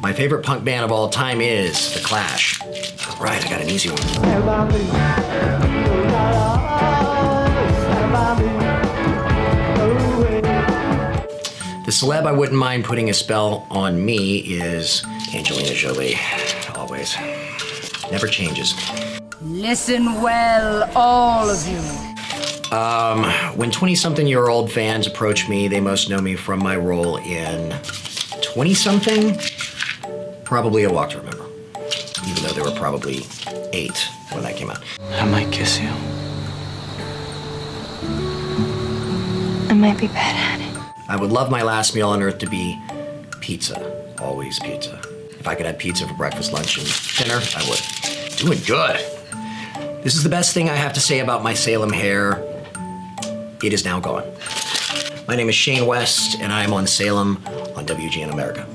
My favorite punk band of all time is The Clash. All right, I got an easy one. The celeb I wouldn't mind putting a spell on me is Angelina Jolie, always. Never changes. Listen well, all of you. When 20-something-year-old fans approach me, they most know me from my role in 20-something? Probably A Walk To Remember. Even though there were probably 8 when that came out. I might kiss you. I might be bad at it. I would love my last meal on earth to be pizza. Always pizza. If I could have pizza for breakfast, lunch, and dinner, I would. Doing good. This is the best thing I have to say about my Salem hair. It is now gone. My name is Shane West, and I am on Salem on WGN America.